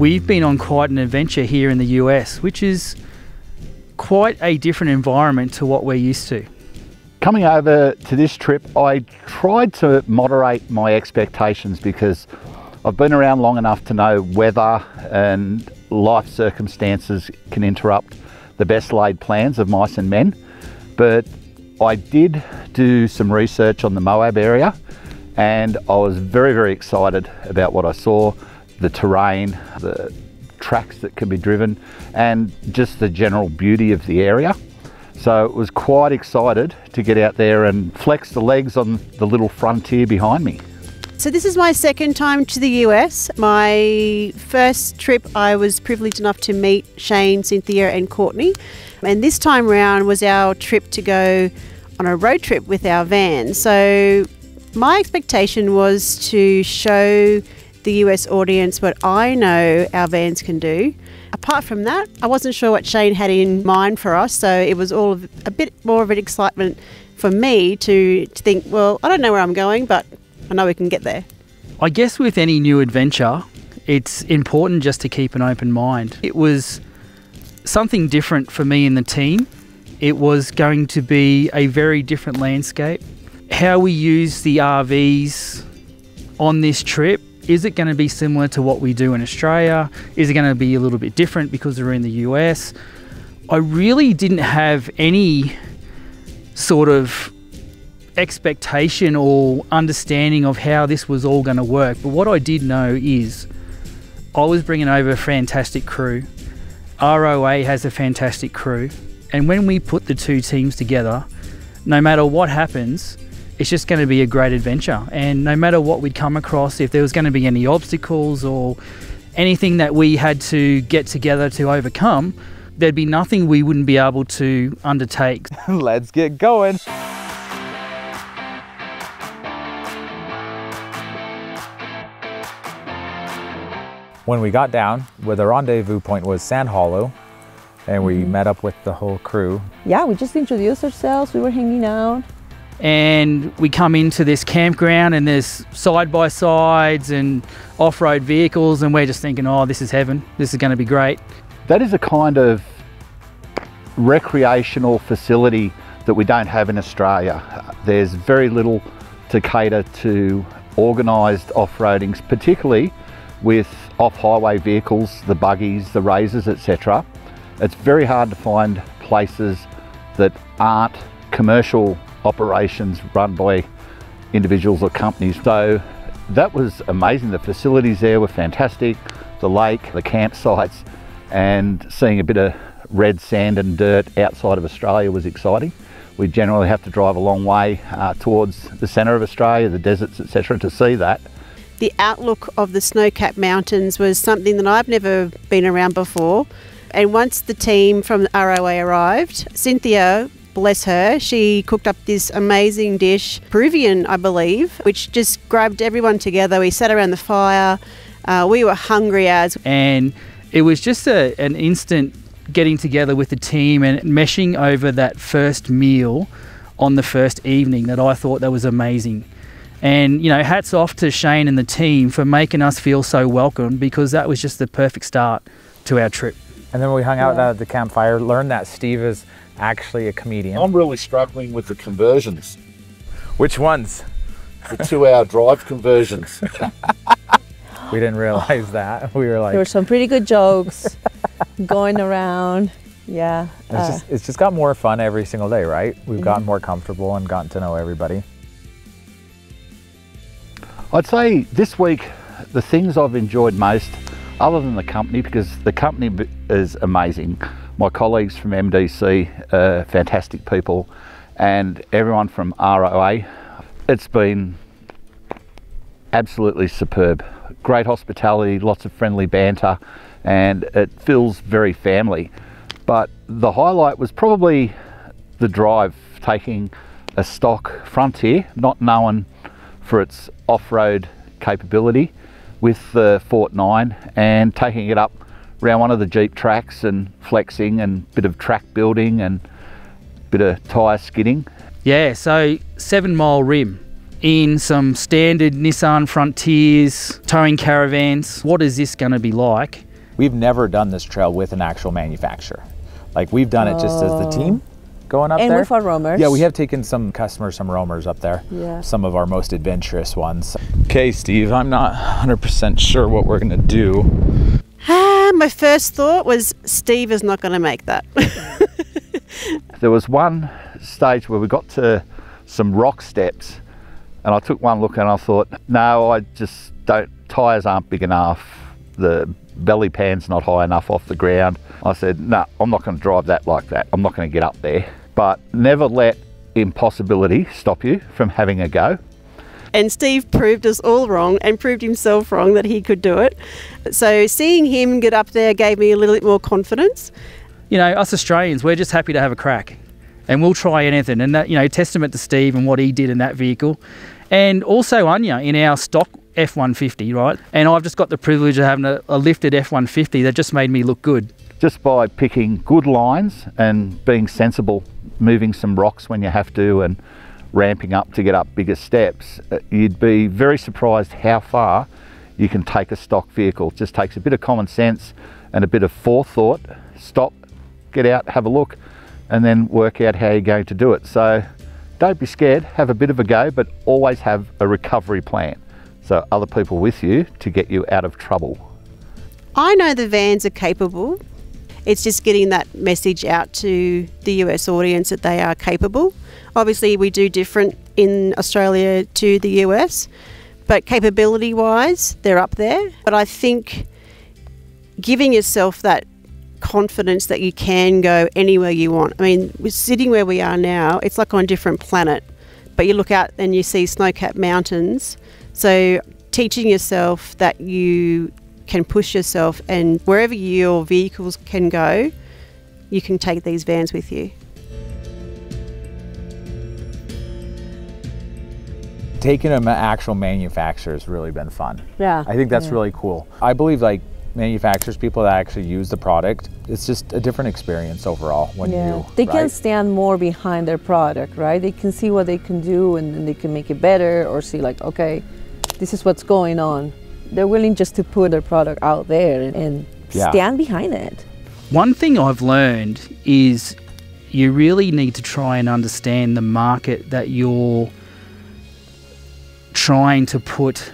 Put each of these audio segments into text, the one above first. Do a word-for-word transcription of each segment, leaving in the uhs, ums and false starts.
we've been on quite an adventure here in the U S, which is quite a different environment to what we're used to. Coming over to this trip, I tried to moderate my expectations because I've been around long enough to know weather and life circumstances can interrupt the best laid plans of mice and men. But I did do some research on the Moab area, and I was very, very excited about what I saw, the terrain, the tracks that can be driven, and just the general beauty of the area. So it was quite excited to get out there and flex the legs on the little Frontier behind me. So this is my second time to the U S. My first trip, I was privileged enough to meet Shane, Cynthia and Courtney. And this time round was our trip to go on a road trip with our van. So my expectation was to show the U S audience what I know our vans can do. Apart from that, I wasn't sure what Shane had in mind for us. So it was all of a bit more of an excitement for me to, to think, well, I don't know where I'm going, but I know we can get there. I guess with any new adventure, it's important just to keep an open mind. It was something different for me and the team. It was going to be a very different landscape. How we use the R Vs on this trip, is it going to be similar to what we do in Australia? Is it going to be a little bit different because we're in the U S? I really didn't have any sort of expectation or understanding of how this was all going to work, but what I did know is I was bringing over a fantastic crew. R O A has a fantastic crew, and when we put the two teams together, no matter what happens, it's just going to be a great adventure. And no matter what we'd come across, if there was going to be any obstacles or anything that we had to get together to overcome, there'd be nothing we wouldn't be able to undertake. Let's get going. When we got down, where the rendezvous point was Sand Hollow, and we mm-hmm. met up with the whole crew. Yeah, we just introduced ourselves, we were hanging out. And we come into this campground and there's side-by-sides and off-road vehicles, and we're just thinking, oh, this is heaven, this is going to be great. That is a kind of recreational facility that we don't have in Australia. There's very little to cater to organised off-roadings, particularly with off-highway vehicles, the buggies, the razors, et cetera. It's very hard to find places that aren't commercial operations run by individuals or companies. So that was amazing. The facilities there were fantastic. The lake, the campsites, and seeing a bit of red sand and dirt outside of Australia was exciting. We generally have to drive a long way uh, towards the centre of Australia, the deserts, et cetera, to see that. The outlook of the snow-capped mountains was something that I've never been around before. And once the team from R O A arrived, Cynthia, bless her, she cooked up this amazing dish, Peruvian, I believe, which just grabbed everyone together. We sat around the fire. Uh, we were hungry as. And it was just a, an instant getting together with the team and meshing over that first meal on the first evening that I thought that was amazing. And, you know, hats off to Shane and the team for making us feel so welcome, because that was just the perfect start to our trip. And then we hung out yeah. at the campfire, learned that Steve is actually a comedian. I'm really struggling with the conversions. Which ones? The two-hour drive conversions. We didn't realize that. We were like... There were some pretty good jokes going around. Yeah. It's, uh, just, it's just got more fun every single day, right? We've mm-hmm. gotten more comfortable and gotten to know everybody. I'd say this week, the things I've enjoyed most, other than the company, because the company is amazing. My colleagues from M D C are fantastic people, and everyone from R O A. It's been absolutely superb. Great hospitality, lots of friendly banter, and it feels very family. But the highlight was probably the drive, taking a stock Frontier, not knowing for its off-road capability, with the Fort Nine, and taking it up around one of the Jeep tracks and flexing and a bit of track building and a bit of tyre skidding. Yeah, so Seven Mile Rim in some standard Nissan Frontiers, towing caravans. What is this going to be like? We've never done this trail with an actual manufacturer. Like we've done oh. it just as the team going up and there. And with our roamers. Yeah, we have taken some customers, some roamers up there. Yeah. Some of our most adventurous ones. Okay, Steve, I'm not one hundred percent sure what we're gonna do. Ah, my first thought was Steve is not gonna make that. There was one stage where we got to some rock steps and I took one look and I thought, no, I just don't, tires aren't big enough, the belly pan's not high enough off the ground. I said, no, nah, I'm not going to drive that like that. I'm not going to get up there. But never let impossibility stop you from having a go. And Steve proved us all wrong and proved himself wrong that he could do it. So seeing him get up there gave me a little bit more confidence. You know, us Australians, we're just happy to have a crack and we'll try anything. And that, you know, testament to Steve and what he did in that vehicle. And also Anya in our stock F one fifty, right? And I've just got the privilege of having a, a lifted F one fifty that just made me look good. Just by picking good lines and being sensible, moving some rocks when you have to and ramping up to get up bigger steps, you'd be very surprised how far you can take a stock vehicle. It just takes a bit of common sense and a bit of forethought. Stop, get out, have a look, and then work out how you're going to do it. So don't be scared, have a bit of a go, but always have a recovery plan. So other people with you to get you out of trouble. I know the vans are capable. It's just getting that message out to the U S audience that they are capable. Obviously we do different in Australia to the U S, but capability wise, they're up there. But I think giving yourself that confidence that you can go anywhere you want. I mean, we're sitting where we are now, it's like on a different planet, but you look out and you see snow-capped mountains. So teaching yourself that you can push yourself and wherever your vehicles can go, you can take these vans with you. Taking them to actual manufacturers has really been fun. Yeah. I think that's yeah. really cool. I believe like manufacturers, people that actually use the product, it's just a different experience overall when yeah. you They right? can stand more behind their product, right? They can see what they can do and, and they can make it better or see like, okay, this is what's going on. They're willing just to put their product out there and, and yeah. stand behind it. One thing I've learned is you really need to try and understand the market that you're trying to put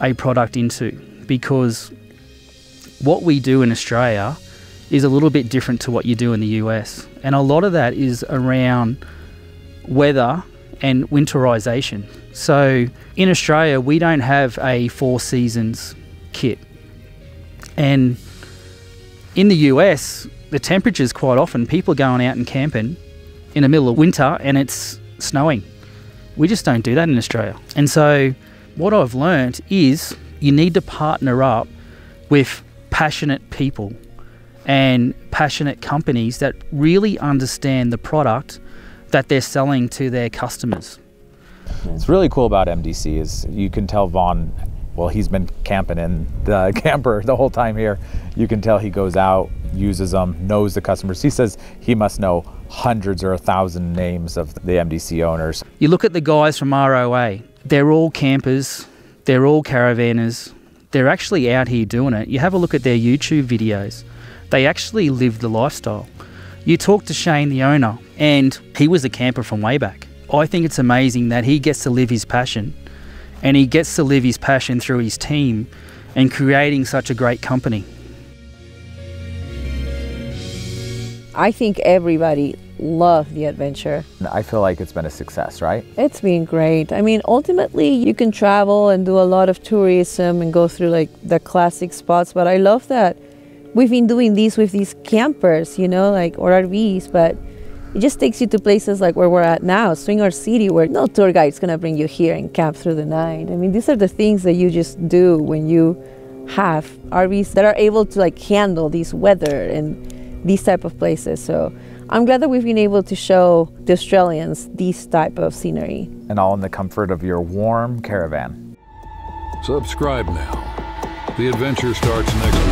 a product into, because what we do in Australia is a little bit different to what you do in the U S. And a lot of that is around weather and winterization. So in Australia, we don't have a four seasons kit. And in the U S, the temperatures quite often, people are going out and camping in the middle of winter and it's snowing. We just don't do that in Australia. And so what I've learned is you need to partner up with passionate people and passionate companies that really understand the product that they're selling to their customers. What's really cool about M D C is you can tell Vaughn, well, he's been camping in the camper the whole time here. You can tell he goes out, uses them, knows the customers. He says he must know hundreds or a thousand names of the M D C owners. You look at the guys from R O A, they're all campers, they're all caravanners, they're actually out here doing it. You have a look at their YouTube videos. They actually live the lifestyle. You talk to Shane, the owner, and he was a camper from way back. I think it's amazing that he gets to live his passion, and he gets to live his passion through his team and creating such a great company. I think everybody loved the adventure. I feel like it's been a success, right? It's been great. I mean, ultimately you can travel and do a lot of tourism and go through like the classic spots, but I love that we've been doing these with these campers, you know, like or R Vs, but it just takes you to places like where we're at now, Swinger City, where no tour guide's gonna bring you here and camp through the night. I mean, these are the things that you just do when you have R Vs that are able to like handle this weather and these type of places. So I'm glad that we've been able to show the Australians these type of scenery. And all in the comfort of your warm caravan. Subscribe now. The adventure starts next week.